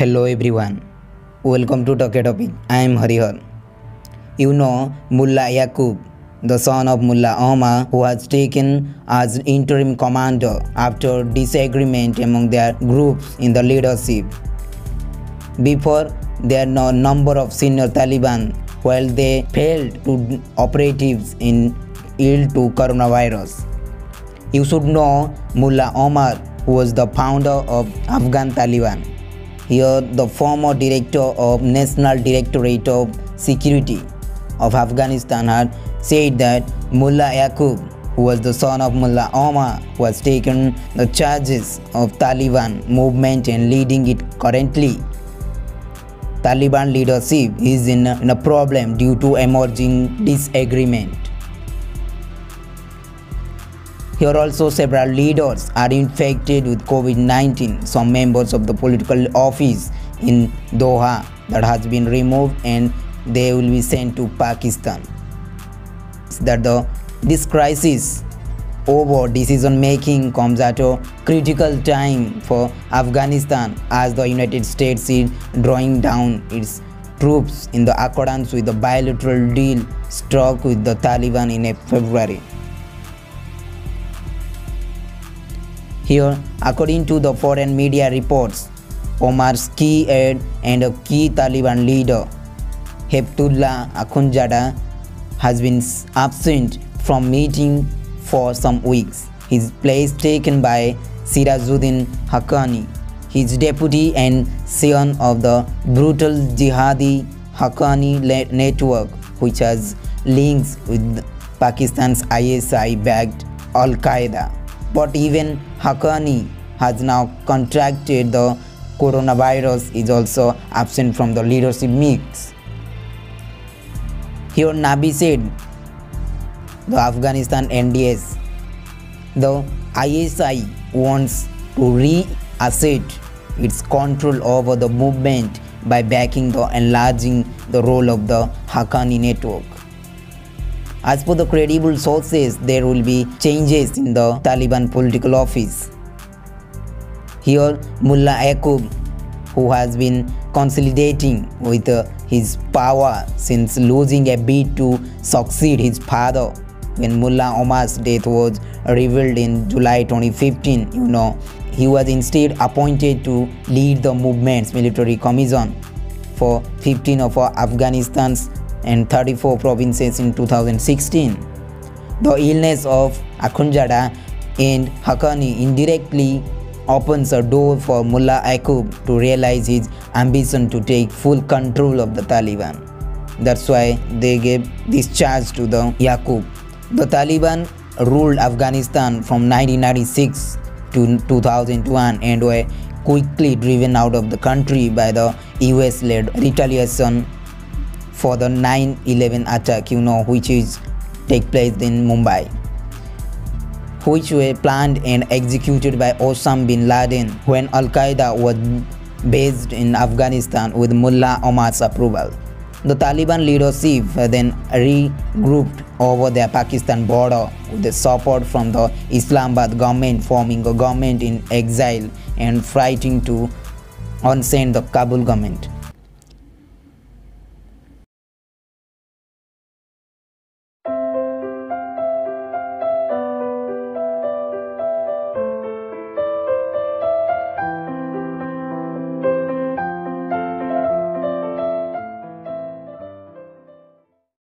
Hello everyone, welcome to Talk a Topic. I am Harihar. You know Mullah Yaqoob, the son of Mullah Omar, who was taken as interim commander after disagreement among their groups in the leadership. Before, there were a number of senior Taliban while they failed to operatives in ill to coronavirus. You should know Mullah Omar, who was the founder of Afghan Taliban. Here, the former director of National Directorate of Security of Afghanistan had said that Mullah Yaqoob, who was the son of Mullah Omar, was taken the charges of Taliban movement and leading it currently. Taliban leadership is in a problem due to emerging disagreement. Here also several leaders are infected with COVID-19. Some members of the political office in Doha that has been removed and they will be sent to Pakistan. This crisis over decision making comes at a critical time for Afghanistan as the United States is drawing down its troops in the accordance with the bilateral deal struck with the Taliban in February. Here, according to the foreign media reports, Omar's key aide and a key Taliban leader, Hibatullah Akhundzada, has been absent from meeting for some weeks. His place taken by Sirajuddin Haqqani, his deputy and scion of the brutal jihadi Haqqani network, which has links with Pakistan's ISI-backed al-Qaeda. But even Haqqani has now contracted the coronavirus, is also absent from the leadership mix. Here Nabi said, the Afghanistan NDS, the ISI wants to reassert its control over the movement by backing the enlarging the role of the Haqqani network. As per the credible sources, there will be changes in the Taliban political office. Here, Mullah Yaqoob, who has been consolidating with his power since losing a bid to succeed his father when Mullah Omar's death was revealed in July 2015, he was instead appointed to lead the movement's military commission for 15 of Afghanistan's and 34 provinces in 2016. The illness of Akhundzada and Haqqani indirectly opens a door for Mullah Yaqoob to realize his ambition to take full control of the Taliban. That's why they gave this charge to the Yaqoob. The Taliban ruled Afghanistan from 1996 to 2001 and were quickly driven out of the country by the US-led retaliation for the 9/11 attack, which is take place in Mumbai, which were planned and executed by Osama bin Laden when al-Qaeda was based in Afghanistan with Mullah Omar's approval. The Taliban leadership then regrouped over the Pakistan border with the support from the Islamabad government, forming a government in exile and fighting to unsend the Kabul government.